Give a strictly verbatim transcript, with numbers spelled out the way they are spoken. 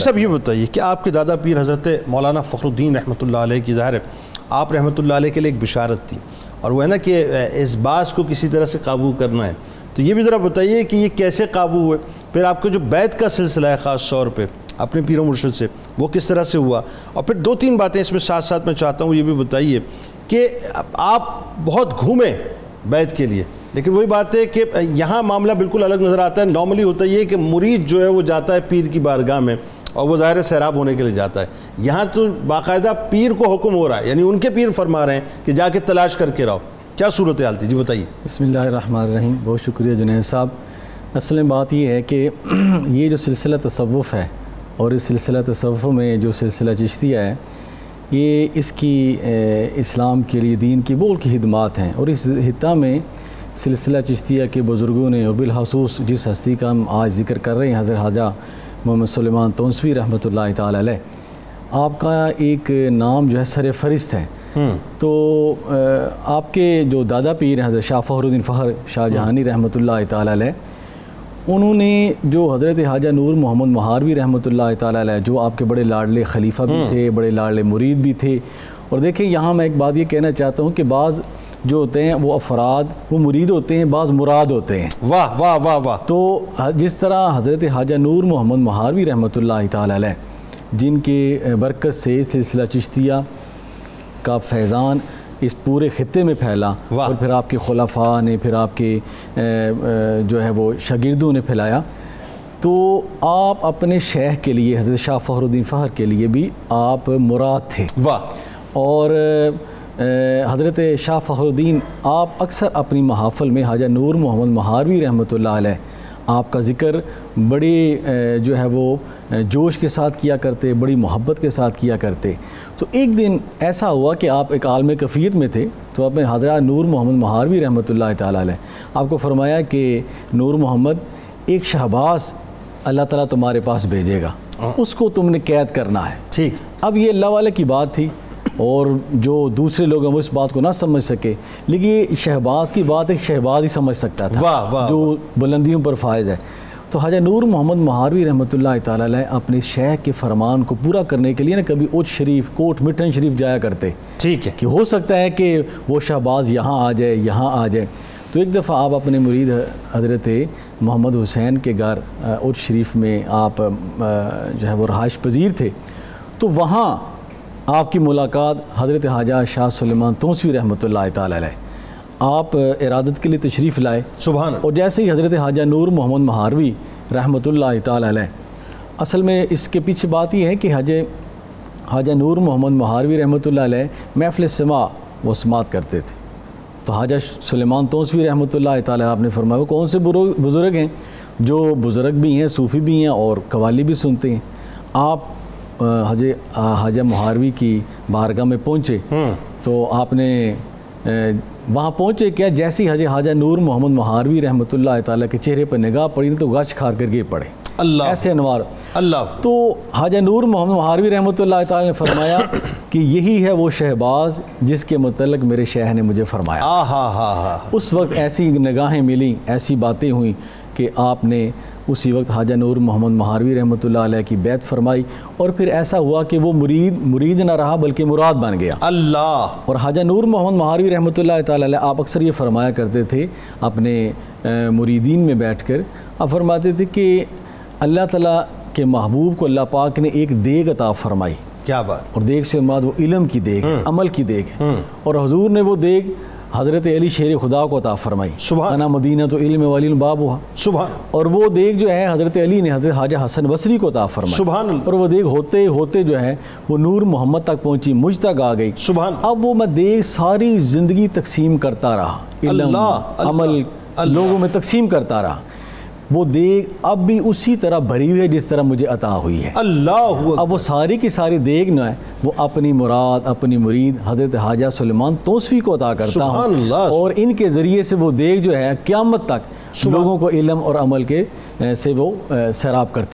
सब ये बताइए कि आपके दादा पीर हज़रत मौलाना फ़खरुद्दीन रहमतुल्लाह अलैह की ज़ाहिर आप रहमतुल्लाह अलैह के लिए एक बिशारत थी और वह है ना कि इस बास को किसी तरह से काबू करना है, तो ये भी ज़रा बताइए कि ये कैसे काबू हुए, फिर आपका जो बैत का सिलसिला है ख़ास तौर पर अपने पीर मुर्शिद से वो किस तरह से हुआ, और फिर दो तीन बातें इसमें साथ साथ मैं चाहता हूँ ये भी बताइए कि आप बहुत घूमे बैत के लिए, लेकिन वही बात है कि यहाँ मामला बिल्कुल अलग नज़र आता है। नॉर्मली होता ये है कि मुरीद जो है वो जाता है पीर की बारगाह में और वो ज़ाहिर सैराब होने के लिए जाता है, यहाँ तो बाकायदा पीर को हुक्म हो रहा है, यानी उनके पीर फरमा रहे हैं कि जाके तलाश करके रहो। क्या सूरत हाल थी जी बताइए। बिस्मिल्लाहिर्रहमानिर्रहीम। बहुत शुक्रिया जुनैद साहब। असल में बात यह है कि ये जो सिलसिला तसव्वुफ़ है और इस सिलसिला तसव्वुफ़ में जो सिलसिला चिश्तिया है ये इसकी ए, इस्लाम के लिए दीन की बोल की खिदमात हैं, और इस हिता में सिलसिला चिश्तिया के बुज़ुर्गों ने और बिलखसूस जिस हस्ती का हम आज जिक्र कर रहे हैं हज़रत ख्वाजा मोहम्मद सुलेमान तौनस्वी रहमतुल्लाह ताला अलैह, आपका एक नाम जो है सर फहरिस्त है। तो आपके जो दादा पीर हज़रत शाह फखरुद्दीन फ़ख्र शाहजहानी रहमतुल्लाह ताला अलैह, उन्होंने जो हज़रत ख्वाजा नूर मोहम्मद महारवी रहमतुल्लाह ताला अलैह जो आपके बड़े लाडले खलीफा भी थे, बड़े लाडले मुरीद भी थे, और देखें यहाँ मैं एक बात ये कहना चाहता हूँ कि बाज़ जो होते हैं वो अफराद वो मुरीद होते हैं, बाज़ मुराद होते हैं। वाह वाह वाह वाह। तो जिस तरह हज़रत ख्वाजा नूर मोहम्मद महारवी रहमतुल्लाह ताला अलैह जिनके बरकत से सिलसिला चिश्तिया का फैज़ान इस पूरे ख़ित्ते में फैला और फिर आपके खुलफा ने फिर आपके जो है वो शागिर्दों ने फैलाया, तो आप अपने शेख के लिए हज़रत शाह फखरुद्दीन फ़ख्र के लिए भी आप मुराद थे। वाह। और हज़रत शाह फखरुद्दीन आप अक्सर अपनी महाफ़िल में ख्वाजा नूर मोहम्मद महारवी रहमतुल्लाह अलैह आपका ज़िक्र बड़े जो है वो जोश के साथ किया करते, बड़ी मोहब्बत के साथ किया करते। तो एक दिन ऐसा हुआ कि आप एक आलम कफ़ीयत में थे, तो आपने हज़रत नूर मोहम्मद महारवी रहमतुल्लाह ताला अलैह आपको फ़रमाया कि नूर मोहम्मद एक शहबाज़ अल्लाह ताला तुम्हारे पास भेजेगा, उसको तुमने कैद करना है। ठीक। अब ये अल्लाह वाले की बात थी और जो दूसरे लोग हैं वो इस बात को ना समझ सके, लेकिन ये शहबाज़ की बात एक शहबाज़ ही समझ सकता था। वाह वाह। जो बुलंदियों पर फायज़ है। तो ख्वाजा नूर मोहम्मद महारवी रहमतुल्लाह ताला अलैह अपने शेख के फरमान को पूरा करने के लिए ना कभी उच्च शरीफ कोट मिठन शरीफ जाया करते। ठीक है। कि हो सकता है कि वो शहबाज़ यहाँ आ जाए यहाँ आ जाए। तो एक दफ़ा आप अपने मुरीद हज़रत मोहम्मद हुसैन के घर उच्च शरीफ में आप जो है वो रहाइश पजीर थे, तो वहाँ आपकी मुलाकात हज़रत ख्वाजा शाह सुलेमान तौनस्वी रहमतुल्लाह ताला अलैह आप इरादत के लिए तशरीफ़ लाए। सुभान। और जैसे ही हज़रत ख्वाजा नूर मोहम्मद महारवी रहमतुल्लाह ताला अलैह, असल में इसके पीछे बात यह है कि ख्वाजा ख्वाजा नूर मोहम्मद महारवी रहमतुल्लाह अलैह महफ़िल समा व समात करते थे, तो ख्वाजा सुलेमान तौनस्वी रहमतुल्लाह ताला अलैह आपने फरमाया वो कौन से बुज़ुर्ग हैं जो बुज़ुर्ग भी हैं, सूफ़ी भी हैं और कवाली भी सुनते हैं। आप हज़रत ख्वाजा महारवी की बारगाह में पहुँचे, तो आपने वहाँ पहुँचे क्या, जैसे ही हज़रत ख्वाजा नूर मोहम्मद महारवी रहमतुल्लाह ताला के चेहरे पर निगाह पड़ी तो गश खार कर गिर पड़े। अल्लाह ऐसे अनवार। अल्लाह। तो ख्वाजा नूर मोहम्मद महारवी रहमतुल्लाह ताला ने फरमाया कि यही है वो शहबाज़ जिसके मुतल्लिक़ मेरे शेख ने मुझे फरमाया। आहा हा हा। उस वक्त ऐसी निगाहें मिली, ऐसी बातें हुई कि आपने उसी वक्त ख्वाजा नूर मोहम्मद महारवी रहमतुल्लाह अलैह की बैत फरमाई, और फिर ऐसा हुआ कि वो मुरीद मुरीद ना रहा बल्कि मुराद बन गया। अल्लाह। और ख्वाजा नूर मोहम्मद महारवी रहमतुल्लाह ताला अलैह आप अक्सर ये फरमाया करते थे अपने मुरीदीन में बैठकर, आप फरमाते थे कि अल्लाह ताला के महबूब को अल्लाह पाक ने एक देग अता फरमाई। क्या बात। और देग से मुराद वो इल्म की देग, अमल की देग, और हजूर ने वो देग हज़रत अली शेर खुदा को अता फरमाई। सुभान। अना मदीना तो इल्म वालिल बाब हुआ। सुभान। और वो देख जो है हज़रत अली ने हज़रत ख्वाजा हसन बसरी को अता फरमाई। सुभान। और वो देख होते होते जो है वो नूर मोहम्मद तक पहुँची, मुझ तक आ गई। सुभान। अब वो मैं देख सारी ज़िंदगी तकसीम करता रहा, इल्म अमल लोगों में तकसीम करता रहा। वो देग अब भी उसी तरह भरी हुई है जिस तरह मुझे अता हुई है। अल्लाह। अब वो सारी की सारी देग ना है वो अपनी मुराद अपनी मुरीद हज़रत ख्वाजा सुलेमान तौनस्वी को अता करता हूँ, और इनके ज़रिए से वो देग जो है क़यामत तक लोगों को इल्म और अमल के से वो सैराब करती है।